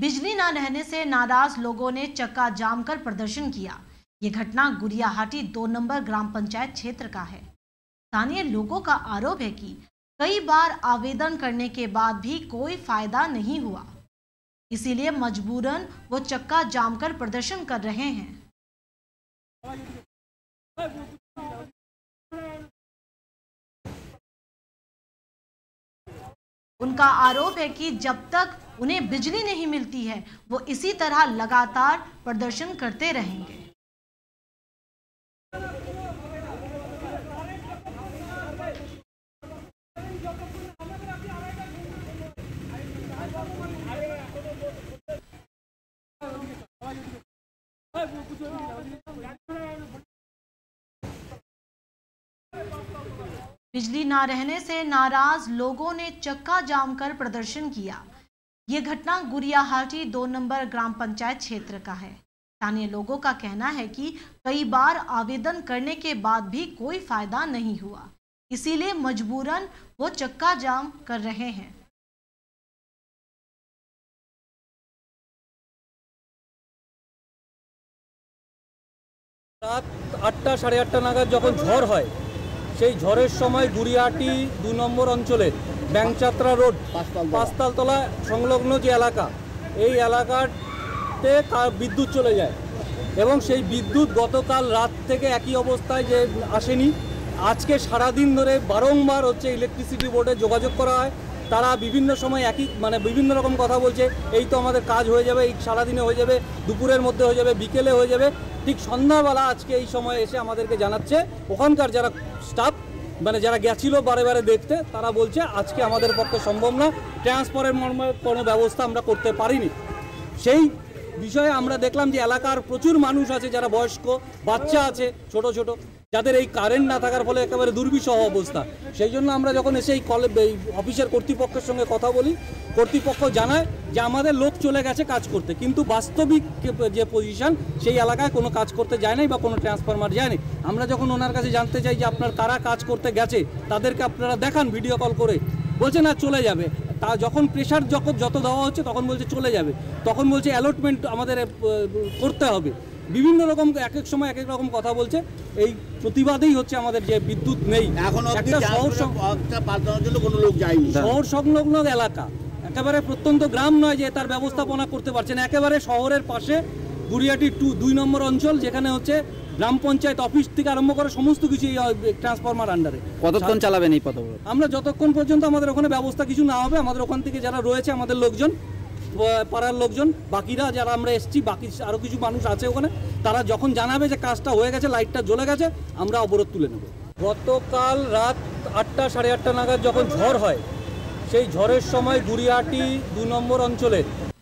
बिजली ना रहने से नाराज लोगों ने चक्का जाम कर प्रदर्शन किया। ये घटना गुड़ियाहाटी 2 नंबर ग्राम पंचायत क्षेत्र का है। स्थानीय लोगों का आरोप है कि कई बार आवेदन करने के बाद भी कोई फायदा नहीं हुआ, इसीलिए मजबूरन वो चक्का जाम कर प्रदर्शन कर रहे हैं। उनका आरोप है कि जब तक उन्हें बिजली नहीं मिलती है वो इसी तरह लगातार प्रदर्शन करते रहेंगे। बिजली ना रहने से नाराज लोगों ने चक्का जाम कर प्रदर्शन किया। ये घटना गुड़ियाहाटी 2 नंबर ग्राम पंचायत क्षेत्र का है। स्थानीय लोगों का कहना है कि कई बार आवेदन करने के बाद भी कोई फायदा नहीं हुआ, इसीलिए मजबूरन वो चक्का जाम कर रहे हैं। रात 8टा साढ़े 8टा नागाद जखन झड़ है সেই ঝড়ের সময় গুড়িয়াহাটি 2 নম্বর অঞ্চলের ব্যাংচাত্রা রোড পাঁচতালতলা সংলগ্ন যে এলাকা, এই এলাকাতে বিদ্যুৎ চলে যায় এবং সেই বিদ্যুৎ গতকাল রাত থেকে একই অবস্থায় যে আসেনি, আজকে সারাদিন ধরে বারংবার হচ্ছে ইলেকট্রিসিটি বোর্ডে যোগাযোগ করা হয়। তারা বিভিন্ন সময় একই বিভিন্ন রকম কথা বলছে, এই তো আমাদের কাজ হয়ে যাবে, এই সারাদিনে হয়ে যাবে, দুপুরের মধ্যে হয়ে যাবে, বিকেলে হয়ে যাবে। ঠিক সন্ধ্যাবেলা আজকে এই সময় এসে আমাদেরকে জানাচ্ছে ওখানকার যারা স্টাফ যারা গেছিল বারে বারে দেখতে, তারা বলছে আজকে আমাদের পক্ষে সম্ভব না, ট্রান্সফারের মর্মে কোনো ব্যবস্থা আমরা করতে পারিনি। সেই বিষয়ে আমরা দেখলাম যে এলাকার প্রচুর মানুষ আছে যারা বয়স্ক, বাচ্চা আছে ছোট ছোট, যাদের এই কারেন্ট না থাকার ফলে একেবারে দুর্বিষহ অবস্থা। সেই জন্য আমরা যখন এসে এই অফিসের কর্তৃপক্ষের সঙ্গে কথা বলি, কর্তৃপক্ষ জানায় যে আমাদের লোক চলে গেছে কাজ করতে, কিন্তু বাস্তবিক যে পজিশন সেই এলাকায় কোনো কাজ করতে যায় নাই বা কোনো ট্রান্সফরমার যায়নি। আমরা যখন ওনার কাছে জানতে চাই যে আপনার কারা কাজ করতে গেছে, তাদেরকে আপনারা দেখান ভিডিও কল করে, বলছে না চলে যাবে। তা যখন প্রেশার যত দেওয়া হচ্ছে তখন বলছে চলে যাবে, তখন বলছে অ্যালটমেন্ট আমাদের করতে হবে, বিভিন্ন রকম এক এক সময় এক এক রকম কথা বলছে। এই প্রতিবাদেই হচ্ছে আমাদের যে বিদ্যুৎ নেই এখন, একটা পাল্টানোর জন্য কোনো লোক যায়নি। শহর সংলগ্ন এলাকা, একেবারে প্রত্যন্ত গ্রাম নয় যে তার ব্যবস্থাপনা করতে পারছে না, একেবারে শহরের পাশে গুড়িয়াহাটি 2 নম্বর অঞ্চল, যেখানে হচ্ছে গ্রাম পঞ্চায়েত অফিস থেকে আরম্ভ করে সমস্ত কিছু ট্রান্সফরমার আন্ডারে। কতক্ষণ চালাবেন এই পথ? আমরা যতক্ষণ পর্যন্ত আমাদের ওখানে ব্যবস্থা কিছু না হবে, আমাদের ওখান থেকে যারা রয়েছে আমাদের লোকজন, পাড়ার লোকজন, বাকিরা যারা আমরা এসেছি, বাকি আরও কিছু মানুষ আছে ওখানে, তারা যখন জানাবে যে কাজটা হয়ে গেছে, লাইটটা জ্বলে গেছে, আমরা অবরোধ তুলে নেব। গতকাল রাত 8টা সাড়ে 8টা নাগাদ যখন ঝড় হয়, সেই ঝড়ের সময় গুড়িয়াহাটি 2 নম্বর অঞ্চলের